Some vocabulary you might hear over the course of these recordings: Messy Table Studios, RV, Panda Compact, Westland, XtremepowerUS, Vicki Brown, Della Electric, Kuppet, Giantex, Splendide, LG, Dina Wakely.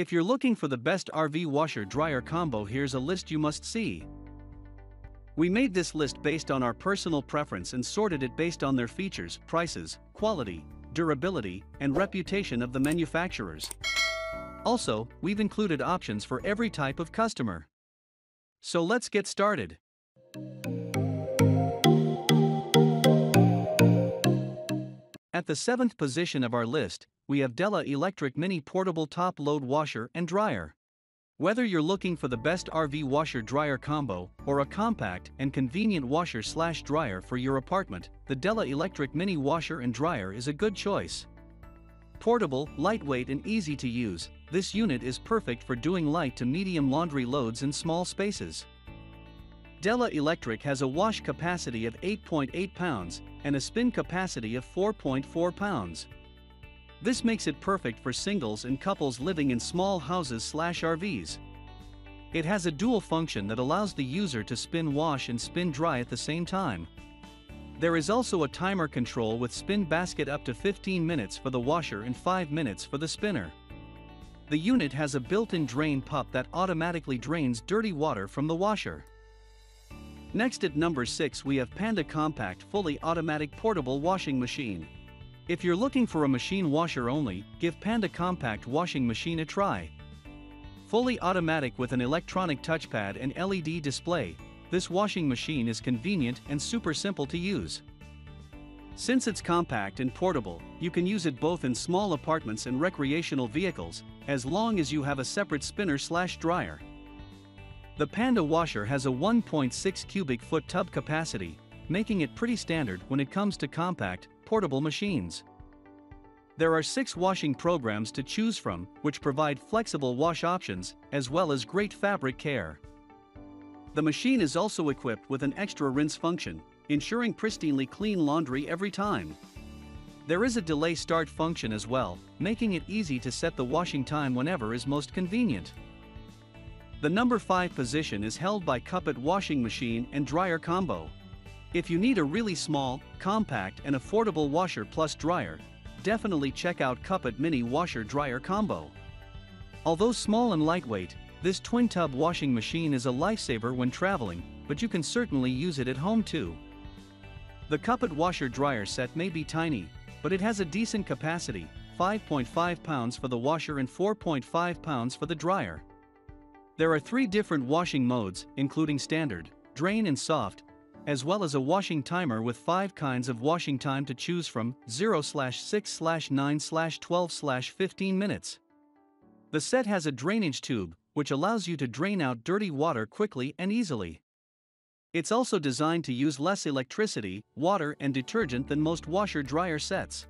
If you're looking for the best RV washer-dryer combo, here's a list you must see. We made this list based on our personal preference and sorted it based on their features, prices, quality, durability, and reputation of the manufacturers. Also, we've included options for every type of customer. So let's get started. At the 7th position of our list, we have Della Electric Mini Portable Top Load Washer and Dryer. Whether you're looking for the best RV washer-dryer combo or a compact and convenient washer/dryer for your apartment, the Della Electric Mini Washer and Dryer is a good choice. Portable, lightweight and easy to use, this unit is perfect for doing light to medium laundry loads in small spaces. Della Electric has a wash capacity of 8.8 pounds and a spin capacity of 4.4 pounds. This makes it perfect for singles and couples living in small houses/RVs. It has a dual function that allows the user to spin wash and spin dry at the same time. There is also a timer control with spin basket up to 15 minutes for the washer and 5 minutes for the spinner. The unit has a built-in drain pump that automatically drains dirty water from the washer. Next at number 6 we have Panda Compact Fully Automatic Portable Washing Machine. If you're looking for a machine washer only, give Panda Compact Washing Machine a try. Fully automatic with an electronic touchpad and LED display, this washing machine is convenient and super simple to use. Since it's compact and portable, you can use it both in small apartments and recreational vehicles, as long as you have a separate spinner/dryer. The Panda washer has a 1.6 cubic foot tub capacity, making it pretty standard when it comes to compact, portable machines. There are 6 washing programs to choose from, which provide flexible wash options, as well as great fabric care. The machine is also equipped with an extra rinse function, ensuring pristinely clean laundry every time. There is a delay start function as well, making it easy to set the washing time whenever is most convenient. The number 5 position is held by Kuppet Washing Machine and Dryer Combo. If you need a really small, compact and affordable washer plus dryer, definitely check out Kuppet Mini Washer Dryer Combo. Although small and lightweight, this twin tub washing machine is a lifesaver when traveling, but you can certainly use it at home too. The Kuppet Washer Dryer set may be tiny, but it has a decent capacity, 5.5 pounds for the washer and 4.5 pounds for the dryer. There are 3 different washing modes, including standard, drain and soft, as well as a washing timer with 5 kinds of washing time to choose from, 0/6/9/12/15 minutes. The set has a drainage tube, which allows you to drain out dirty water quickly and easily. It's also designed to use less electricity, water and detergent than most washer-dryer sets.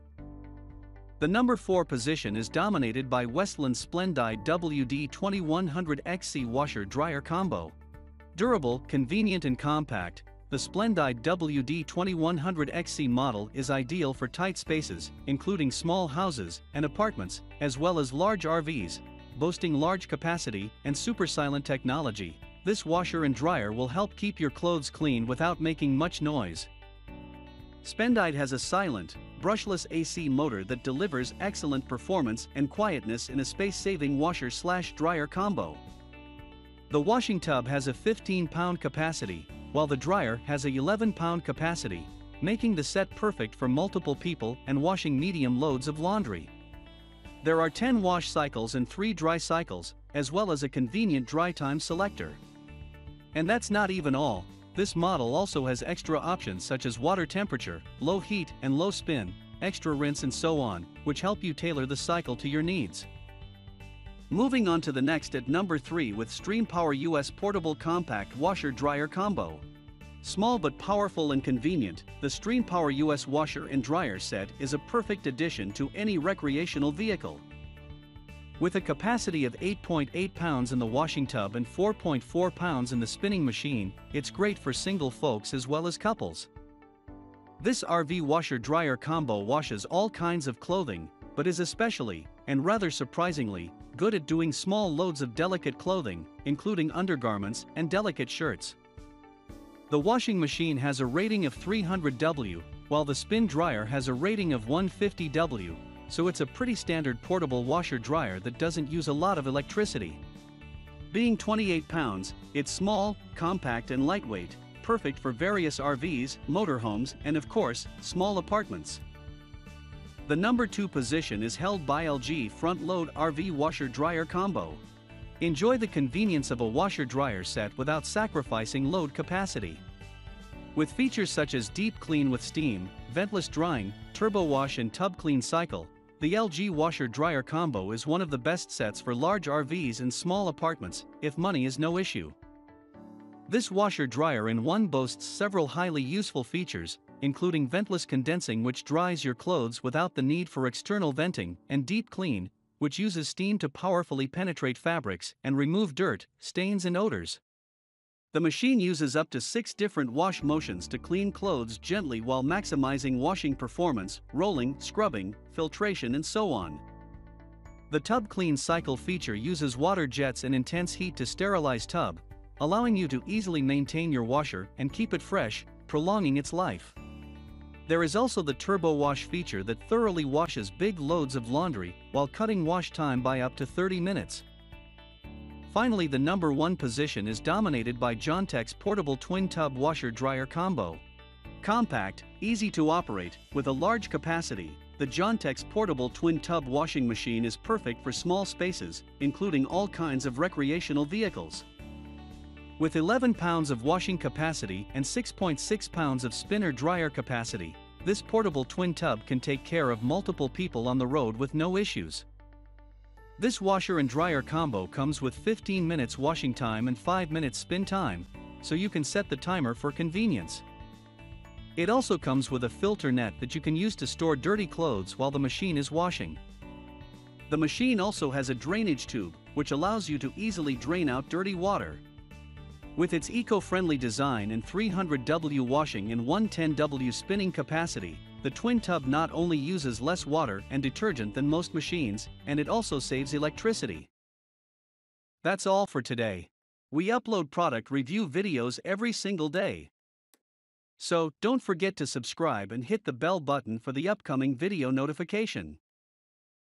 The number 4 position is dominated by Westland Splendide WD2100XC Washer-Dryer Combo. Durable, convenient and compact, the Splendide WD2100XC model is ideal for tight spaces, including small houses and apartments, as well as large RVs. Boasting large capacity and super silent technology, this washer and dryer will help keep your clothes clean without making much noise. Splendide has a silent, brushless AC motor that delivers excellent performance and quietness in a space-saving washer/dryer combo. The washing tub has a 15-pound capacity, while the dryer has a 11-pound capacity, making the set perfect for multiple people and washing medium loads of laundry. There are 10 wash cycles and 3 dry cycles, as well as a convenient dry time selector. And that's not even all, this model also has extra options such as water temperature, low heat and low spin, extra rinse and so on, which help you tailor the cycle to your needs. Moving on to the next at number 3 with XtremepowerUS Portable Compact Washer-Dryer Combo. Small but powerful and convenient, the XtremepowerUS Washer and Dryer Set is a perfect addition to any recreational vehicle. With a capacity of 8.8 pounds in the washing tub and 4.4 pounds in the spinning machine, it's great for single folks as well as couples. This RV washer-dryer combo washes all kinds of clothing, but is especially, and rather surprisingly, good at doing small loads of delicate clothing, including undergarments and delicate shirts. The washing machine has a rating of 300W, while the spin dryer has a rating of 150W, so it's a pretty standard portable washer-dryer that doesn't use a lot of electricity. Being 28 pounds, it's small, compact and lightweight, perfect for various RVs, motorhomes and of course, small apartments. The number 2 position is held by LG front-load RV washer-dryer combo. Enjoy the convenience of a washer-dryer set without sacrificing load capacity. With features such as deep clean with steam, ventless drying, turbo wash and tub clean cycle, the LG washer-dryer combo is one of the best sets for large RVs and small apartments, if money is no issue. This washer-dryer in one boasts several highly useful features, including ventless condensing which dries your clothes without the need for external venting, and deep clean, which uses steam to powerfully penetrate fabrics and remove dirt, stains and odors. The machine uses up to 6 different wash motions to clean clothes gently while maximizing washing performance, rolling, scrubbing, filtration and so on. The tub clean cycle feature uses water jets and intense heat to sterilize tub, allowing you to easily maintain your washer and keep it fresh, prolonging its life. There is also the turbo wash feature that thoroughly washes big loads of laundry while cutting wash time by up to 30 minutes. Finally, the number 1 position is dominated by Giantex portable twin tub washer-dryer combo. Compact, easy to operate, with a large capacity, the Giantex portable twin tub washing machine is perfect for small spaces, including all kinds of recreational vehicles. With 11 pounds of washing capacity and 6.6 pounds of spinner-dryer capacity, this portable twin tub can take care of multiple people on the road with no issues. This washer and dryer combo comes with 15 minutes washing time and 5 minutes spin time, so you can set the timer for convenience. It also comes with a filter net that you can use to store dirty clothes while the machine is washing. The machine also has a drainage tube, which allows you to easily drain out dirty water. With its eco-friendly design and 300W washing and 110W spinning capacity, the twin tub not only uses less water and detergent than most machines, and it also saves electricity. That's all for today. We upload product review videos every single day. So, don't forget to subscribe and hit the bell button for the upcoming video notification.